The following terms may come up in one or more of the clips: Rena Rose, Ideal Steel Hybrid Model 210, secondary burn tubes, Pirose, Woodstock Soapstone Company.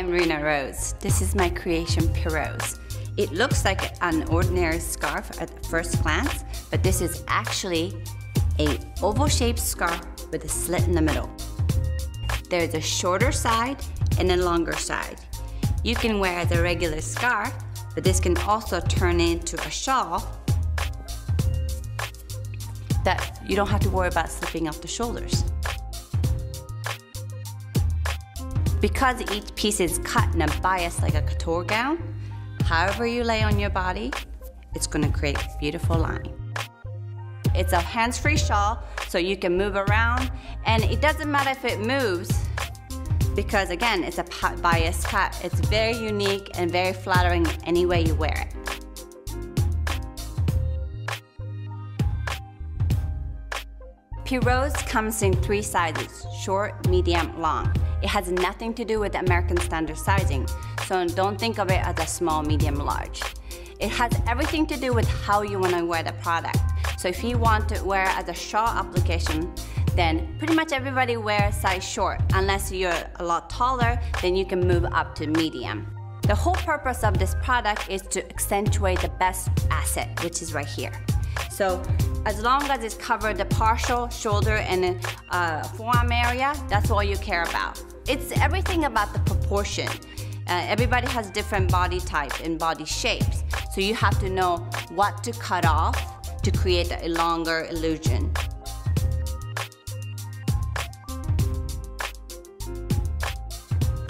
am Rena Rose. This is my creation, Pirose. It looks like an ordinary scarf at first glance, but this is actually an oval-shaped scarf with a slit in the middle. There's a shorter side and a longer side. You can wear the regular scarf, but this can also turn into a shawl that you don't have to worry about slipping off the shoulders. Because each piece is cut in a bias like a couture gown, however you lay on your body, it's gonna create a beautiful line. It's a hands-free shawl, so you can move around, and it doesn't matter if it moves, because again, it's a bias cut. It's very unique and very flattering any way you wear it. Pirose comes in 3 sizes, short, medium, long. It has nothing to do with American standard sizing, so don't think of it as a small, medium, large. It has everything to do with how you want to wear the product. So if you want to wear it as a shawl application, then pretty much everybody wears size short. Unless you're a lot taller, then you can move up to medium. The whole purpose of this product is to accentuate the best asset, which is right here. So as long as it's covered the partial, shoulder, and forearm area, that's all you care about. It's everything about the proportion. Everybody has different body types and body shapes, so you have to know what to cut off to create a longer illusion.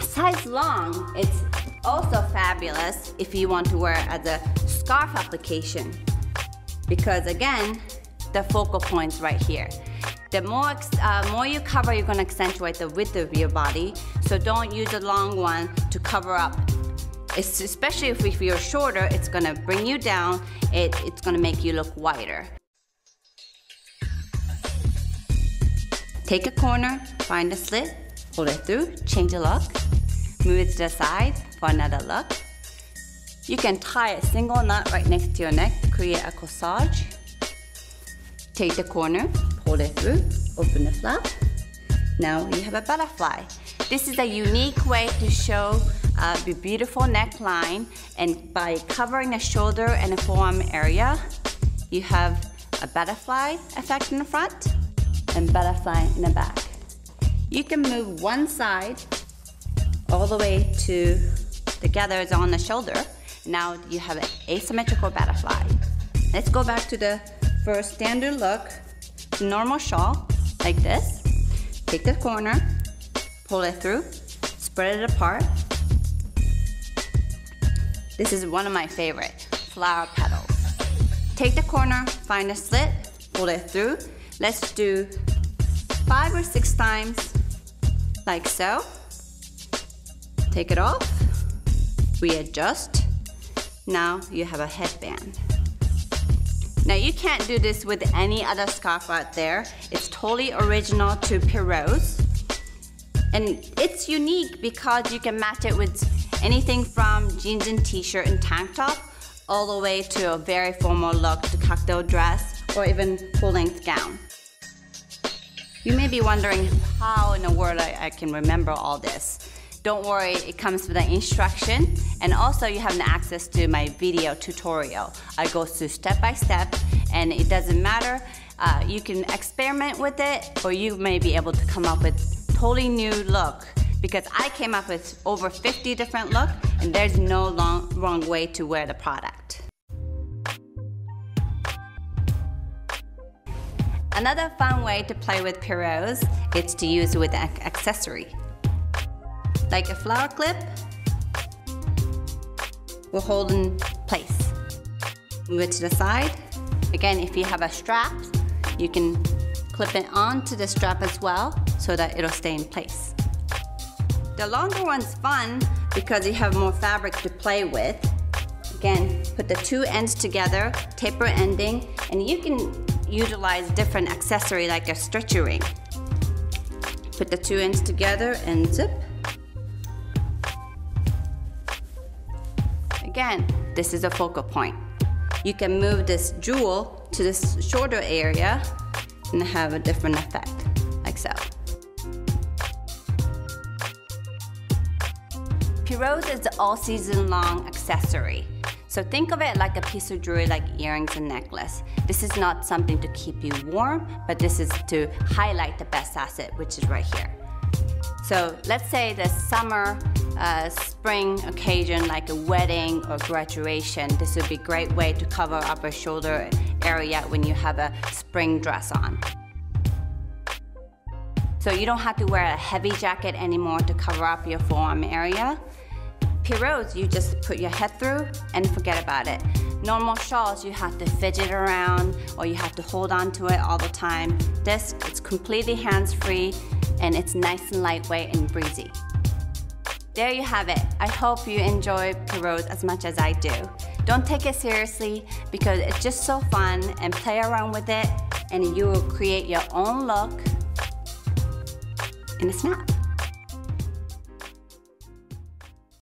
Size long, it's also fabulous if you want to wear it as a scarf application, because again, the focal point's right here. The more you cover, you're gonna accentuate the width of your body, so don't use a long one to cover up. It's, especially if you're shorter, it's gonna bring you down, it's gonna make you look wider. Take a corner, find a slit, pull it through, change the look, move it to the side for another look. You can tie a single knot right next to your neck to create a corsage. Take the corner, pull it through, open the flap. Now you have a butterfly. This is a unique way to show the beautiful neckline, and by covering the shoulder and the forearm area, you have a butterfly effect in the front and butterfly in the back. You can move one side all the way to the gathers on the shoulder. Now you have an asymmetrical butterfly. Let's go back to the first standard look, normal shawl, like this. Take the corner, pull it through, spread it apart. This is one of my favorite, flower petals. Take the corner, find a slit, pull it through. Let's do 5 or 6 times, like so. Take it off, readjust. Now you have a headband. Now you can't do this with any other scarf out there. It's totally original to Pirose. And it's unique because you can match it with anything from jeans and t-shirt and tank top all the way to a very formal look, to cocktail dress or even full-length gown. You may be wondering how in the world I can remember all this. Don't worry, it comes with an instruction, and also you have access to my video tutorial. I go through step by step, and it doesn't matter. You can experiment with it, or you may be able to come up with totally new look, because I came up with over 50 different looks, and there's no wrong way to wear the product. Another fun way to play with Pirose is to use with an accessory. Like a flower clip will hold in place. Move it to the side. Again, if you have a strap, you can clip it onto the strap as well so that it'll stay in place. The longer one's fun because you have more fabric to play with. Again, put the 2 ends together, taper ending, and you can utilize different accessory like a stretchy ring. Put the 2 ends together and zip. Again, this is a focal point. You can move this jewel to this shoulder area and have a different effect, like so. Pirose is the all-season-long accessory. So think of it like a piece of jewelry like earrings and necklace. This is not something to keep you warm, but this is to highlight the best asset, which is right here. So let's say the summer, spring occasion like a wedding or graduation, this would be a great way to cover up a shoulder area when you have a spring dress on. So you don't have to wear a heavy jacket anymore to cover up your forearm area. Pirose, you just put your head through and forget about it. Normal shawls, you have to fidget around or you have to hold on to it all the time. This, it's completely hands-free and it's nice and lightweight and breezy. There you have it. I hope you enjoy Pirose as much as I do. Don't take it seriously because it's just so fun, and play around with it and you will create your own look in a snap.